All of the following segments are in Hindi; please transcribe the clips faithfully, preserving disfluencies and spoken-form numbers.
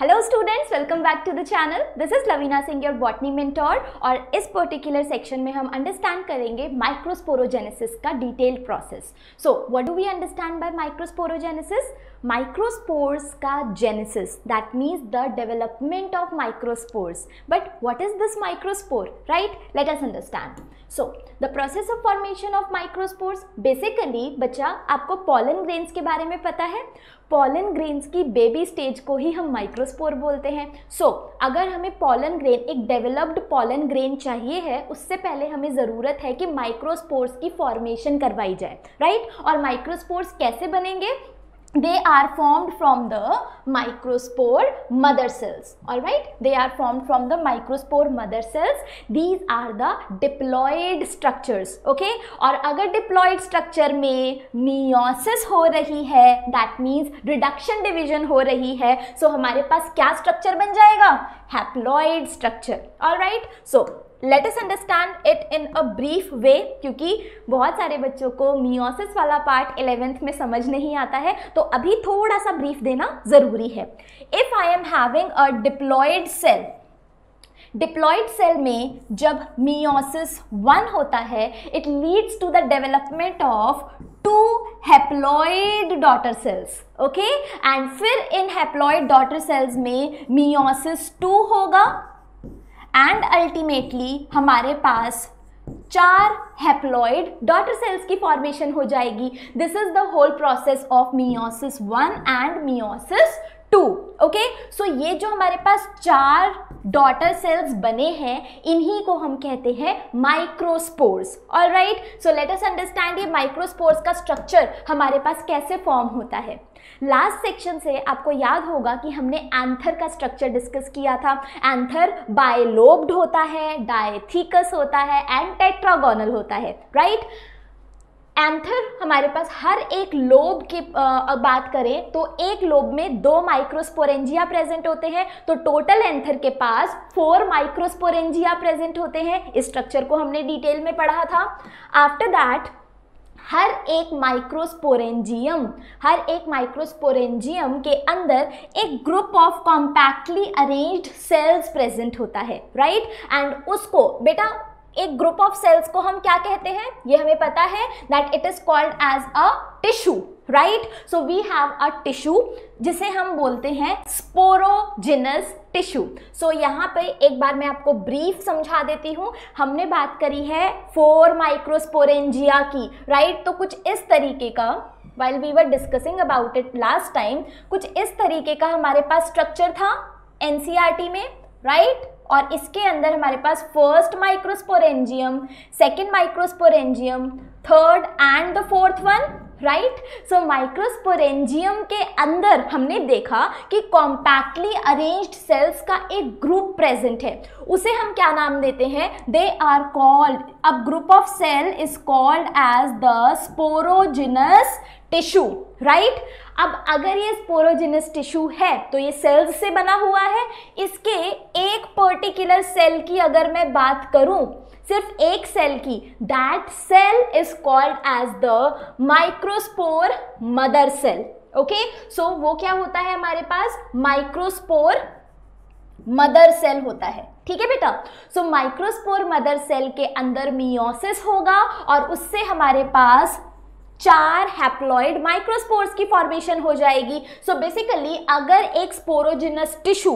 Hello students, welcome back to the channel. This is Lavina Singh, your botany mentor. और इस पर्टिकुलर सेक्शन में हम अंडरस्टैंड करेंगे माइक्रोस्पोरोजेनेसिस का detailed process. So what do we understand by microsporogenesis? Microspores का genesis, that means the development of microspores. But what is this microspore, right? Let us understand. So the process of formation of microspores. Basically बच्चा, आपको पॉलन ग्रेन्स के बारे में पता है। पॉलन ग्रेन्स की बेबी स्टेज को ही हम माइक्रोस्पोर बोलते हैं। सो so, अगर हमें पॉलन ग्रेन, एक डेवलप्ड पॉलन ग्रेन चाहिए है, उससे पहले हमें ज़रूरत है कि माइक्रोस्पोर्स की फॉर्मेशन करवाई जाए, राइट? और माइक्रोस्पोर्स कैसे बनेंगे? They are formed from the microspore mother cells. All right, they are formed from the microspore mother cells. These are the diploid structures. Okay, और अगर diploid structure में meiosis हो रही है, that means reduction division हो रही है, so हमारे पास क्या structure बन जाएगा? Haploid structure. All right, so let us understand it in a brief way, क्योंकि बहुत सारे बच्चों को मियोसिस वाला पार्ट इलेवेंथ में समझ नहीं आता है, तो अभी थोड़ा सा ब्रीफ देना ज़रूरी है। If I am having a diploid cell, diploid cell में जब मियोसिस वन होता है, it leads to the development of two haploid daughter cells. Okay, and फिर इन हैप्लॉयड डॉटर सेल्स में मियोसिस टू होगा एंड अल्टीमेटली हमारे पास चार हैप्लॉइड डॉटर सेल्स की फॉर्मेशन हो जाएगी। This is the whole process of meiosis one and meiosis two. Okay, so ये जो हमारे पास चार डॉटर सेल्स बने हैं, इन्हीं को हम कहते हैं microspores. Alright, so let us understand ये माइक्रोस्पोर्स का स्ट्रक्चर हमारे पास कैसे फॉर्म होता है। लास्ट सेक्शन से आपको याद होगा कि हमने एंथर का स्ट्रक्चर डिस्कस किया था। एंथर बायलोब्ड होता है, डायथिकस होता है एंड टेट्रागोनल होता है, राइट right? एंथर हमारे पास हर एक लोब की बात करें तो एक लोब में दो माइक्रोस्पोरेंजिया प्रेजेंट होते हैं, तो टोटल एंथर के पास फोर माइक्रोस्पोरेंजिया प्रेजेंट होते हैं। इस स्ट्रक्चर को हमने डिटेल में पढ़ा था। आफ्टर दैट हर एक माइक्रोस्पोरेंजियम हर एक माइक्रोस्पोरेंजियम के अंदर एक group of compactly arranged cells present होता है, राइट right? एंड उसको बेटा, एक ग्रुप ऑफ सेल्स को हम क्या कहते हैं, ये हमें पता है, that it is called as a tissue, right? So we have a tissue जिसे हम बोलते हैं स्पोरोजेनस टिश्यू। सो यहाँ पे एक बार मैं आपको ब्रीफ समझा देती हूँ। हमने बात करी है फोर माइक्रोस्पोरेंजिया की, राइट right? तो कुछ इस तरीके का, while we were discussing about it last time, कुछ इस तरीके का हमारे पास स्ट्रक्चर था एनसीईआरटी में, राइट right? और इसके अंदर हमारे पास first microsporangium, second microsporangium, third and the fourth one, right? So microsporangium के अंदर हमने देखा कि कॉम्पैक्टली अरेंज्ड सेल्स का एक ग्रुप प्रेजेंट है, उसे हम क्या नाम देते हैं? दे आर कॉल्ड, अब group of cell is called as the sporogenous tissue, right? अब अगर ये स्पोरोजिनस टिश्यू है तो ये सेल्स से बना हुआ है। इसके एक पर्टिकुलर सेल की अगर मैं बात करूं, सिर्फ एक सेल की, that cell is called as the microspore mother cell. Okay, so वो क्या होता है हमारे पास? माइक्रोस्पोर मदर सेल होता है, ठीक है बेटा? सो माइक्रोस्पोर मदर सेल के अंदर मियोसिस होगा और उससे हमारे पास चार हैप्लॉइड माइक्रोस्पोर्स की फॉर्मेशन हो जाएगी। सो so बेसिकली अगर एक sporogenous tissue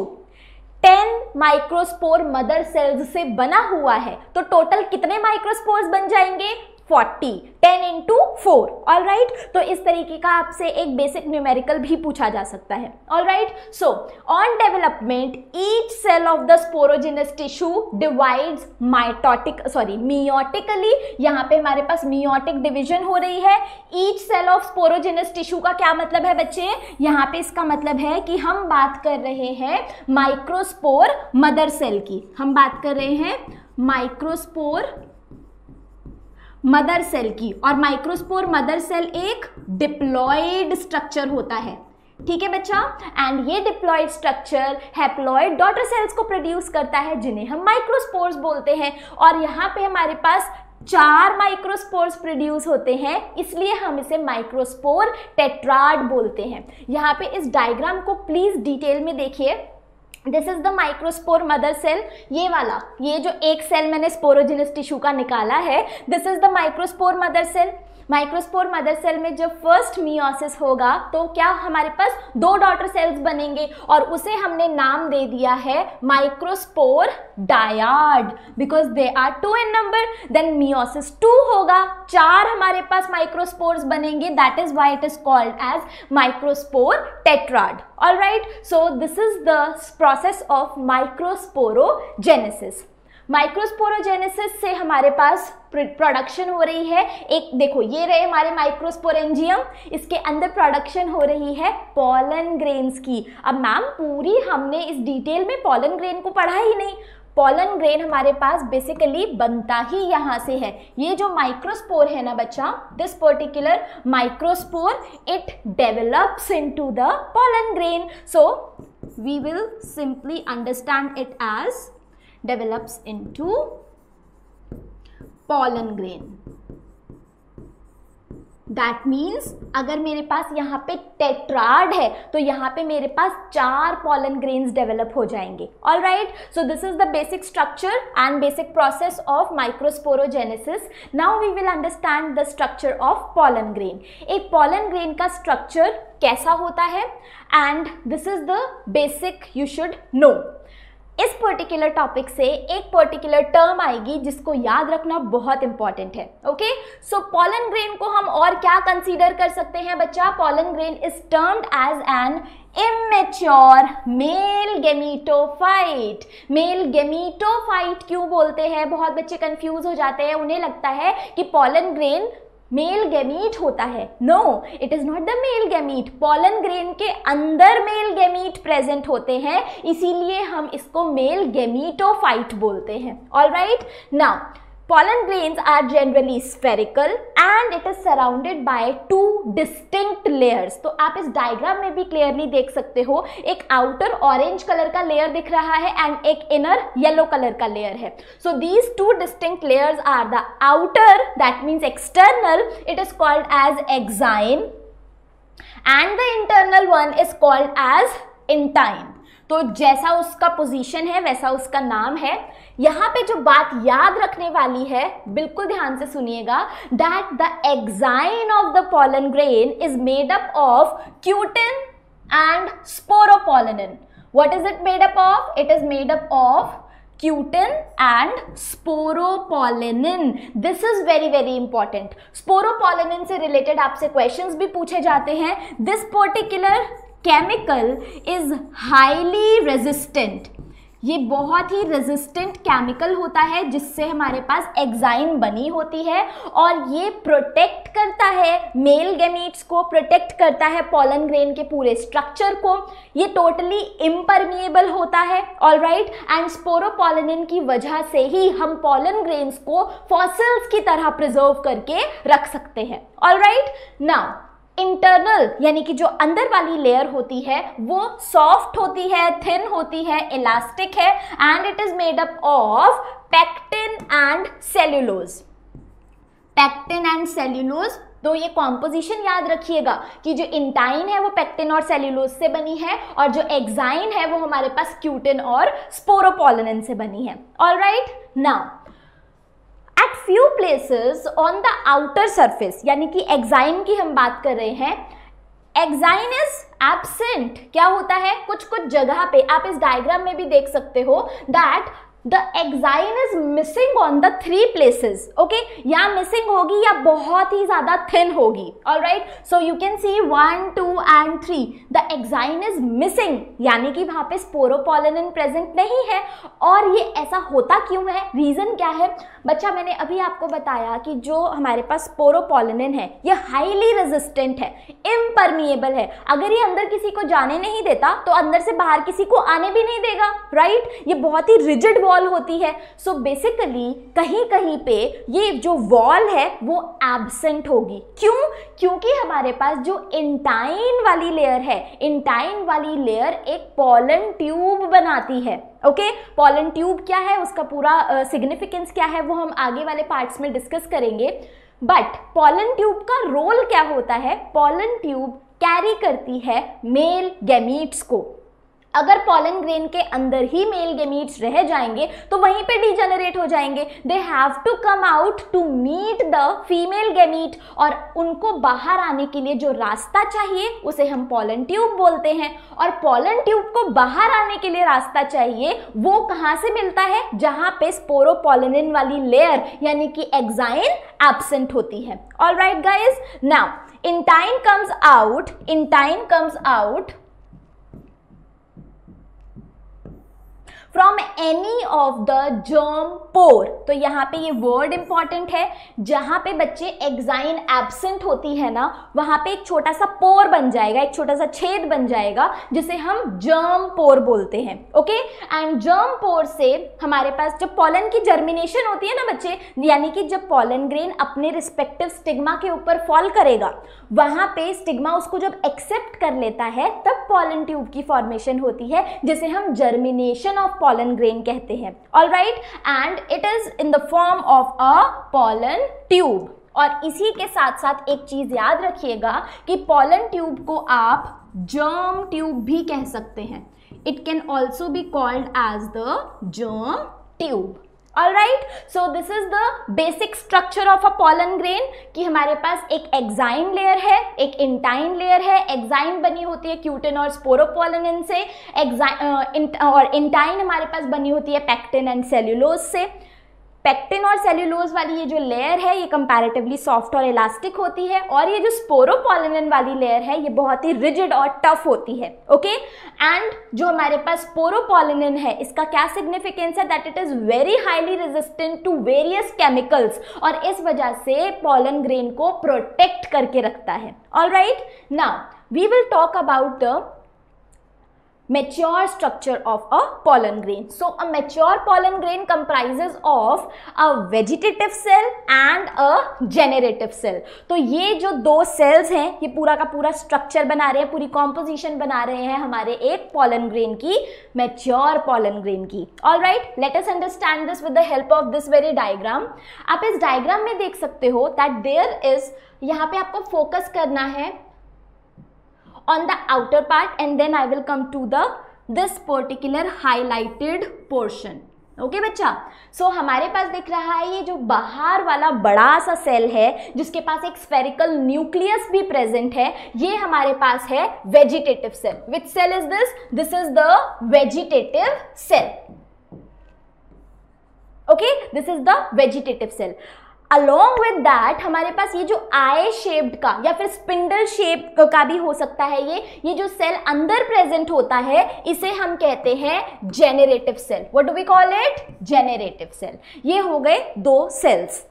ten microspore mother cells से बना हुआ है तो टोटल कितने माइक्रोस्पोर्स बन जाएंगे? Forty, ten into four. All right, तो इस तरीके का आपसे एक बेसिक न्यूमेरिकल भी पूछा जा सकता है। All right, so on development each cell of the sporogenous tissue divides mitotic sorry meiotically. यहाँ पे हमारे पास मियोटिक डिवीजन हो रही है। Each cell of sporogenous tissue का क्या मतलब है बच्चे? यहाँ पे इसका मतलब है कि हम बात कर रहे हैं माइक्रोस्पोर मदर सेल की, हम बात कर रहे हैं माइक्रोस्पोर मदर सेल की। और माइक्रोस्पोर मदर सेल एक डिप्लॉइड स्ट्रक्चर होता है, ठीक है बच्चा? एंड ये diploid structure haploid daughter cells को प्रोड्यूस करता है, जिन्हें हम माइक्रोस्पोर्स बोलते हैं। और यहाँ पे हमारे पास चार माइक्रोस्पोर्स प्रोड्यूस होते हैं, इसलिए हम इसे माइक्रोस्पोर टेट्राड बोलते हैं। यहाँ पे इस डायग्राम को प्लीज डिटेल में देखिए। This is the microspore mother cell, ये वाला, ये जो एक सेल मैंने स्पोरोजेनस टिश्यू का निकाला है, this is the microspore mother cell. Microspore mother cell में जब फर्स्ट मियोसिस होगा तो क्या हमारे पास दो डॉटर सेल्स बनेंगे, और उसे हमने नाम दे दिया है microspore dyad, because they are two in number. Then meiosis two होगा, चार हमारे पास माइक्रोस्पोर्स बनेंगे, that is why it is called as microspore tetrad. Alright, so this is the process of microsporogenesis. Microsporogenesis से हमारे पास प्रोडक्शन हो रही है, एक देखो ये रहे हमारे माइक्रोस्पोरेंजियम, इसके अंदर प्रोडक्शन हो रही है पॉलन ग्रेन्स की। अब मैम पूरी हमने इस डिटेल में पॉलन ग्रेन को पढ़ा ही नहीं, पॉलन ग्रेन हमारे पास बेसिकली बनता ही यहाँ से है। ये जो माइक्रोस्पोर है ना बच्चा, this particular microspore, it develops into the pollen grain, so we will simply understand it as develops into pollen grain. That means अगर मेरे पास यहाँ पे टेट्राड है तो यहाँ पे मेरे पास चार pollen grains develop हो जाएंगे। All right, so this is the basic structure and basic process of microsporogenesis. Now we will understand the structure of pollen grain. एक pollen grain का structure कैसा होता है, and this is the basic you should know. इस पर्टिकुलर टॉपिक से एक पर्टिकुलर टर्म आएगी जिसको याद रखना बहुत इंपॉर्टेंट है। ओके, सो पॉलन ग्रेन को हम और क्या कंसीडर कर सकते हैं बच्चा? Pollen grain is termed as an immature male gametophyte. Male gametophyte क्यों बोलते हैं? बहुत बच्चे कंफ्यूज हो जाते हैं, उन्हें लगता है कि पॉलन ग्रेन मेल गैमीट होता है। No, it is not the male gamete. Pollen grain के अंदर मेल गैमीट प्रेजेंट होते हैं, इसीलिए हम इसको मेल गैमीटोफाइट बोलते हैं। Alright, now pollen grains are generally spherical and it is surrounded by two distinct layers. तो आप इस डायग्राम में भी क्लियरली देख सकते हो, एक आउटर ऑरेंज कलर का लेयर दिख रहा है एंड एक इनर येलो कलर का लेयर है। So these two distinct layers are the outer, that means external, it is called as exine, and the internal one is called as intine. तो जैसा उसका पोजीशन है वैसा उसका नाम है। यहाँ पे जो बात याद रखने वाली है, बिल्कुल ध्यान से सुनिएगा, that the exine of the pollen grain is made up of cutin and sporopollenin. What is it made up of? It is made up of cutin and sporopollenin. This is very very important. Sporopollenin से related आपसे questions भी पूछे जाते हैं। This particular chemical is highly resistant. ये बहुत ही रेजिस्टेंट केमिकल होता है जिससे हमारे पास एक्साइन बनी होती है, और ये प्रोटेक्ट करता है मेल गैमीट्स को, प्रोटेक्ट करता है पॉलन ग्रेन के पूरे स्ट्रक्चर को। ये टोटली इम्परमिएबल होता है। ऑलराइट, एंड स्पोरोपोलेनिन की वजह से ही हम पॉलन ग्रेन्स को फॉसिल्स की तरह प्रिजर्व करके रख सकते हैं। ऑलराइट, नाउ इंटरनल यानी कि जो अंदर वाली लेयर होती है वो सॉफ्ट होती है, थिन होती है, इलास्टिक है, and it is made up of pectin and cellulose. Pectin and cellulose, तो ये कॉम्पोजिशन याद रखिएगा कि जो इंटाइन है वो पेक्टिन और सेल्यूलोज से बनी है, और जो एक्साइन है वो हमारे पास क्यूटिन और स्पोरोपोलेनिन से बनी है। Alright, now At few places on the outer surface, यानी कि एक्साइन की हम बात कर रहे हैं, एक्साइन इज एब्सेंट। क्या होता है? कुछ कुछ जगह पे आप इस डायग्राम में भी देख सकते हो that the exine is missing on the three places. Okay, या मिसिंग होगी या बहुत ही ज्यादा थिन होगी। Alright, so you can see one two and three, the exine is missing, यानी कि वहाँ पे स्पोरोपोलेनिन प्रेजेंट नहीं है। और ये ऐसा होता क्यों है, रीज़न क्या है बच्चा? मैंने अभी आपको बताया कि जो हमारे पास स्पोरोपोलेनिन है ये हाईली रेजिस्टेंट है, इम्परमिएबल है। अगर ये अंदर किसी को जाने नहीं देता तो अंदर से बाहर किसी को आने भी नहीं देगा। राइट, ये बहुत ही रिजिड वॉल होती है। सो बेसिकली कहीं कहीं पे ये जो वॉल है वो एब्सेंट होगी। क्यों? क्योंकि हमारे पास जो इंटाइन वाली लेयर है, इंटाइन वाली लेयर एक पॉलन ट्यूब बनाती है। ओके, पॉलन ट्यूब क्या है, उसका पूरा सिग्निफिकेंस uh, क्या है वो हम आगे वाले पार्ट्स में डिस्कस करेंगे। बट पॉलन ट्यूब का रोल क्या होता है? पॉलन ट्यूब कैरी करती है मेल गैमीट्स को। अगर पॉलन ग्रेन के अंदर ही मेल गैमीट्स रह जाएंगे तो वहीं पे डिजेनरेट हो जाएंगे। They have to come out to meet the female gamete, और उनको बाहर आने के लिए जो रास्ता चाहिए उसे हम पॉलन ट्यूब बोलते हैं। और पॉलन ट्यूब को बाहर आने के लिए रास्ता चाहिए वो कहाँ से मिलता है? जहाँ पे स्पोरोपोलेनिन वाली लेयर यानी कि एक्साइन एब्सेंट होती है। All right guys, now intine comes out, intine comes out from any of the germ pore. तो यहाँ पे ये वर्ड इंपॉर्टेंट है, जहाँ पे बच्चे एक्साइन एब्सेंट होती है ना वहाँ पे एक छोटा सा पोर बन जाएगा, एक छोटा सा छेद बन जाएगा जिसे हम germ पोर बोलते हैं। ओके, एंड germ पोर से हमारे पास जब पॉलन की जर्मिनेशन होती है ना बच्चे, यानी कि जब पॉलन ग्रेन अपने रिस्पेक्टिव स्टिग्मा के ऊपर फॉल करेगा, वहाँ पे स्टिग्मा उसको जब एक्सेप्ट कर लेता है तब पॉलन ट्यूब की फॉर्मेशन होती है जिसे हम जर्मिनेशन ऑफ pollen grain कहते हैं। All right, and it is in the form of a pollen tube। और इसी के साथ साथ एक चीज याद रखिएगा कि pollen tube को आप germ tube भी कह सकते हैं। It can also be called as the germ tube। All right, so this is the basic structure of a pollen grain कि हमारे पास एक एक्साइन लेयर है, एक इंटाइन लेयर है। एक्साइन बनी होती है क्यूटिन और स्पोरोपोलेनिन से, एक्साइन और इंटाइन हमारे पास बनी होती है पैक्टिन एंड सेल्यूलोज से। पैक्टिन और सेल्यूलोज वाली ये जो लेयर है ये कंपैरेटिवली सॉफ्ट और इलास्टिक होती है, और ये जो स्पोरोपोलेनिन वाली लेयर है ये बहुत ही रिजिड और टफ होती है। ओके, एंड जो हमारे पास स्पोरोपोलेनिन है इसका क्या सिग्निफिकेंस है? That it is very highly resistant to various chemicals, और इस वजह से पॉलन ग्रेन को प्रोटेक्ट करके रखता है। All right, now we will talk about the mature structure of a pollen grain. So a mature pollen grain comprises of a vegetative cell and a generative cell। तो ये जो दो cells हैं ये पूरा का पूरा structure बना रहे हैं, पूरी composition बना रहे हैं हमारे एक pollen grain की, mature pollen grain की। All right, let us understand this with the help of this very diagram। आप इस diagram में देख सकते हो that there is, यहाँ पे आपको focus करना है on the outer part and then I will come to the this particular highlighted portion। Okay okay, बच्चा, सो so, हमारे पास दिख रहा है ये जो बाहर वाला बड़ा सा सेल है जिसके पास एक स्फेरिकल न्यूक्लियस भी प्रेजेंट है, ये हमारे पास है vegetative cell. Which cell is this? This is the vegetative cell. Okay, this is the vegetative cell. Along with that हमारे पास ये जो आई शेप्ड का या फिर स्पिंडल शेप का भी हो सकता है, ये ये जो सेल अंदर प्रेजेंट होता है इसे हम कहते हैं generative cell. What do we call it? Generative cell. ये हो गए दो सेल्स।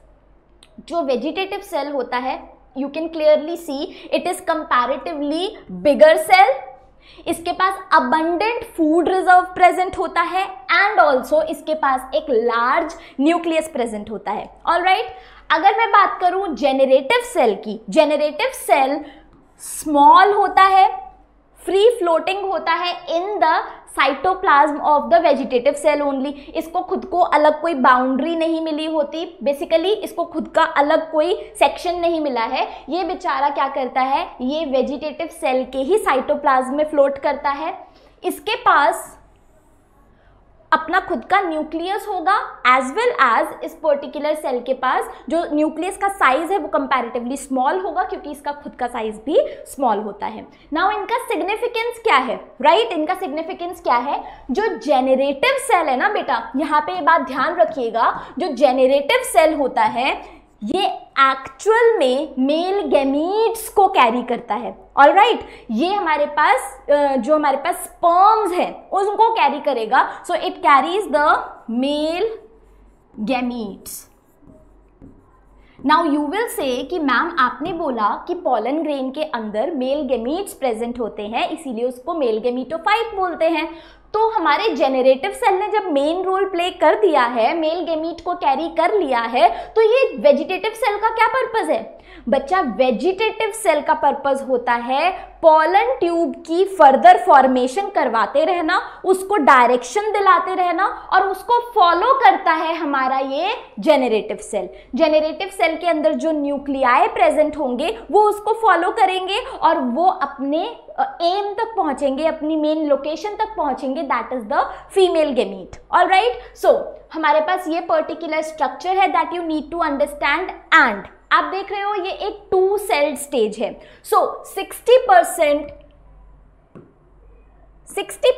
जो वेजिटेटिव सेल होता है you can clearly see it is comparatively bigger cell, इसके पास अबंडेंट फूड रिजर्व प्रेजेंट होता है एंड ऑल्सो इसके पास एक लार्ज न्यूक्लियस प्रेजेंट होता है। ऑल राइट, अगर मैं बात करूं जेनरेटिव सेल की, जेनरेटिव सेल स्मॉल होता है, फ्री फ्लोटिंग होता है in the cytoplasm of the vegetative cell only. इसको खुद को अलग कोई बाउंड्री नहीं मिली होती, बेसिकली इसको खुद का अलग कोई सेक्शन नहीं मिला है। ये बेचारा क्या करता है, ये वेजिटेटिव सेल के ही साइटोप्लाज्म में फ्लोट करता है। इसके पास अपना खुद का न्यूक्लियस होगा एज वेल एज इस पर्टिकुलर सेल के पास जो न्यूक्लियस का साइज है वो कंपैरेटिवली स्मॉल होगा क्योंकि इसका खुद का साइज भी स्मॉल होता है। नाउ इनका सिग्निफिकेंस क्या है? Right right? इनका सिग्निफिकेंस क्या है? जो जेनरेटिव सेल है ना बेटा, यहाँ पे ये बात ध्यान रखिएगा, जो जेनरेटिव सेल होता है ये एक्चुअल में मेल गैमीट्स को कैरी करता है। ऑल राइट, ये हमारे पास जो हमारे पास स्पर्म्स हैं उनको कैरी करेगा। So it carries the male gametes. Now you will say कि मैम आपने बोला कि पॉलन ग्रेन के अंदर मेल गैमीट्स प्रेजेंट होते हैं इसीलिए उसको मेल गैमीटोफाइट बोलते हैं, तो हमारे जेनरेटिव सेल ने जब मेन रोल प्ले कर दिया है, मेल गैमीट को कैरी कर लिया है, तो ये वेजिटेटिव सेल का क्या पर्पज़ है बच्चा? वेजिटेटिव सेल का पर्पज़ होता है पॉलन ट्यूब की फर्दर फॉर्मेशन करवाते रहना, उसको डायरेक्शन दिलाते रहना, और उसको फॉलो करता है हमारा ये जेनरेटिव सेल। जेनरेटिव सेल के अंदर जो न्यूक्लियाई प्रेजेंट होंगे वो उसको फॉलो करेंगे और वो अपने एम तक पहुंचेंगे, अपनी मेन लोकेशन तक पहुंचेंगे, that is the female gamete. Alright, so हमारे पास ये पर्टिकुलर स्ट्रक्चर है that you need to understand. And आप देख रहे हो ये एक टू सेल्ड स्टेज है। सो सिक्सटी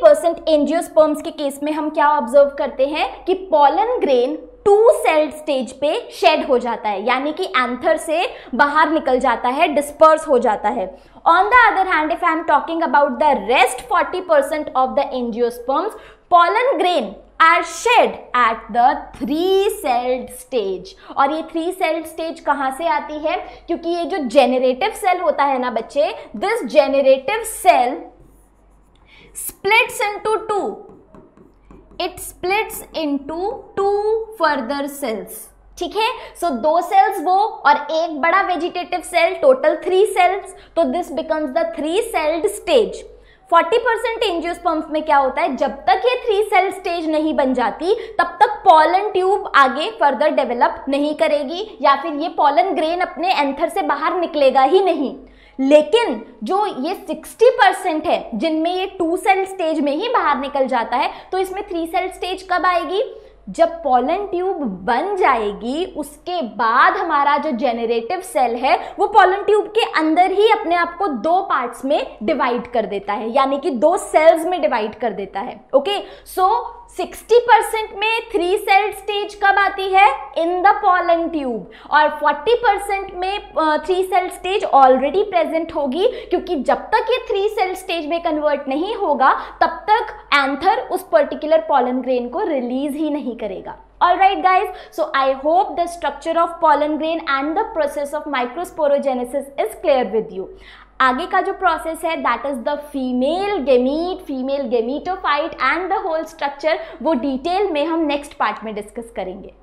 परसेंट एंजियोस्पर्म्स के केस में हम क्या ऑब्जर्व करते हैं कि pollen grain two celled stage पे शेड हो जाता है, यानी कि एंथर से बाहर निकल जाता है, डिस्पर्स हो जाता है। On the other hand, if I am talking about the rest forty percent of the angiosperms, pollen grain are shed at the three-celled stage। और ये three-celled stage कहाँ से आती है? क्योंकि ये जो generative cell होता है ना बच्चे, this generative cell splits into two, it splits into two further cells। ठीक है, सो so, दो सेल्स वो और एक बड़ा vegetative cell, total three cells. तो this becomes the three celled stage. Forty percent angiosperms में क्या होता है, जब तक ये थ्री सेल स्टेज नहीं बन जाती तब तक पॉलन ट्यूब आगे फर्दर डेवलप नहीं करेगी, या फिर ये पॉलन ग्रेन अपने एंथर से बाहर निकलेगा ही नहीं। लेकिन जो ये सिक्सटी परसेंट है जिनमें ये टू सेल स्टेज में ही बाहर निकल जाता है, तो इसमें थ्री सेल स्टेज कब आएगी? जब पॉलन ट्यूब बन जाएगी, उसके बाद हमारा जो जेनरेटिव सेल है वो पॉलन ट्यूब के अंदर ही अपने आप को दो पार्ट्स में डिवाइड कर देता है, यानी कि दो सेल्स में डिवाइड कर देता है। ओके, सो सिक्सटी परसेंट में थ्री सेल स्टेज कब आती है? In the pollen tube. और फोर्टी परसेंट में three cell stage already present होगी, क्योंकि जब तक ये थ्री सेल स्टेज में कन्वर्ट नहीं होगा तब तक एंथर उस पर्टिकुलर पॉलन ग्रेन को रिलीज ही नहीं करेगा। Alright guys, so I hope the structure of pollen grain and the process of microsporogenesis is clear with you। आगे का जो प्रोसेस है that is the female gamete, female gametophyte and the whole structure, वो डिटेल में हम नेक्स्ट पार्ट में डिस्कस करेंगे।